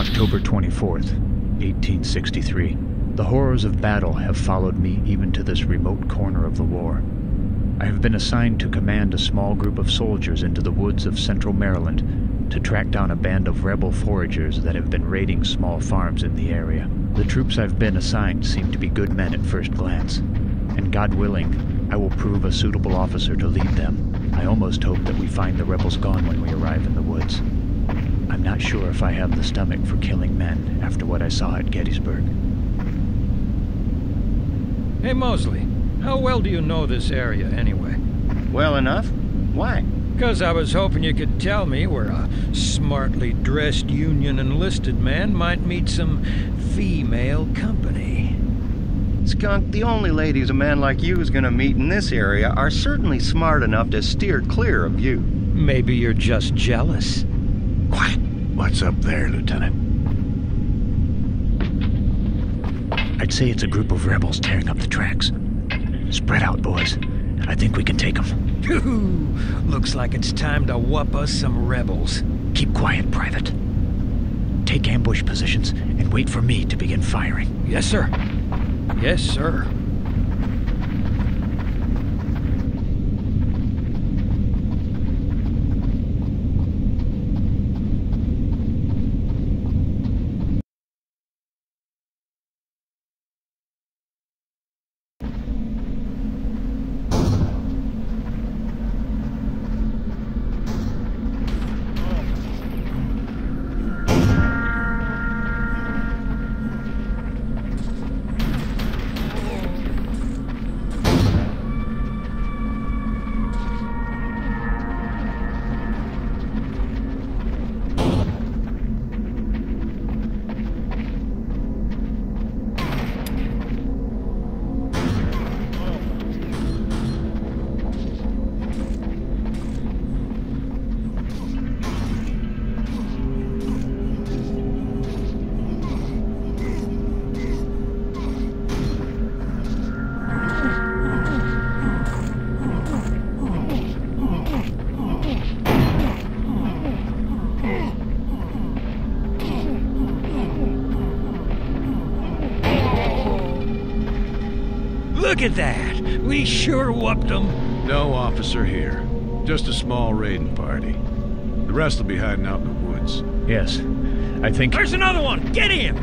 October 24th, 1863. The horrors of battle have followed me even to this remote corner of the war. I have been assigned to command a small group of soldiers into the woods of central Maryland to track down a band of rebel foragers that have been raiding small farms in the area. The troops I've been assigned seem to be good men at first glance, and God willing, I will prove a suitable officer to lead them. I almost hope that we find the rebels gone when we arrive in the woods. I'm not sure if I have the stomach for killing men after what I saw at Gettysburg. Hey, Mosley, how well do you know this area, anyway? Well enough. Why? Because I was hoping you could tell me where a smartly dressed Union enlisted man might meet some female company. Skunk, the only ladies a man like you is gonna meet in this area are certainly smart enough to steer clear of you. Maybe you're just jealous. Quiet. What's up there, Lieutenant? I'd say it's a group of rebels tearing up the tracks. Spread out, boys. I think we can take them. Looks like it's time to whoop us some rebels. Keep quiet, Private. Take ambush positions and wait for me to begin firing. Yes, sir. Yes, sir. Look at that! We sure whooped them! No officer here. Just a small raiding party. The rest will be hiding out in the woods. Yes, I think... There's another one! Get him!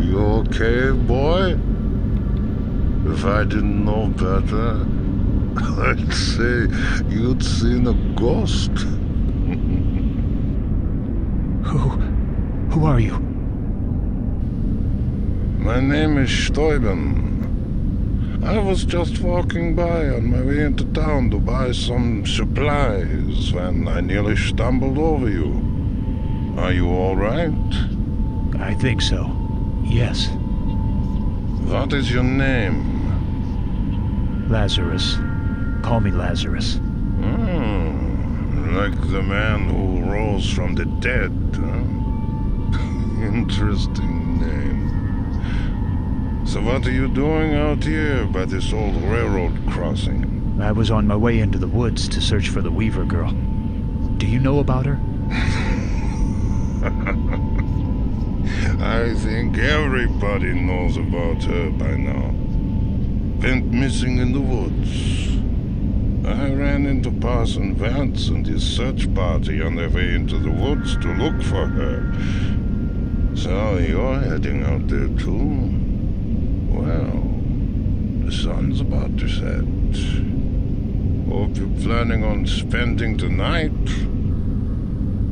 You okay, boy? If I didn't know better, I'd say you'd seen a ghost. Who are you? My name is Steuben. I was just walking by on my way into town to buy some supplies when I nearly stumbled over you. Are you all right? I think so. Yes. What is your name? Lazarus. Call me Lazarus. Like the man who rose from the dead, huh? Interesting name. So what are you doing out here by this old railroad crossing? I was on my way into the woods to search for the Weaver girl. Do you know about her? I think everybody knows about her by now. Went missing in the woods. I ran into Parson Vance and his search party on their way into the woods to look for her. So you're heading out there too? Well, the sun's about to set. Hope you're planning on spending the night.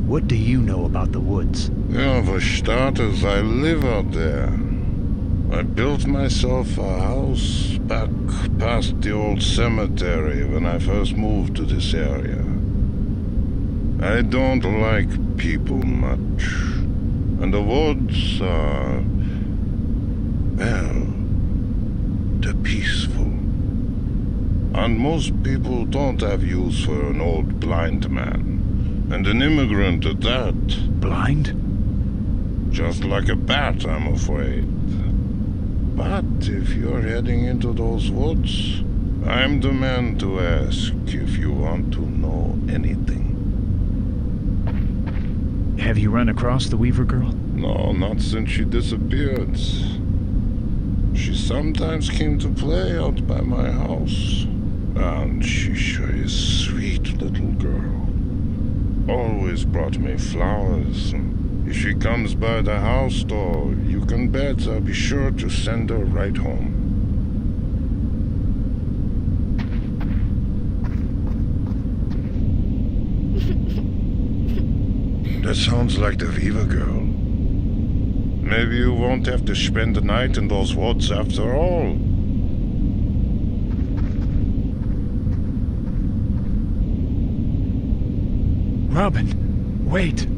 What do you know about the woods? Yeah, for starters, I live out there. I built myself a house back past the old cemetery when I first moved to this area. I don't like people much. And the woods are, well, they're peaceful. And most people don't have use for an old blind man. And an immigrant at that. Blind? Just like a bat, I'm afraid. But if you're heading into those woods, I'm the man to ask if you want to know anything. Have you run across the Weaver girl? No, not since she disappeared. She sometimes came to play out by my house. And she sure is a sweet little girl. Always brought me flowers. If she comes by the house door, you can bet I'll be sure to send her right home. That sounds like the Weaver girl. Maybe you won't have to spend the night in those woods after all. Robin, wait!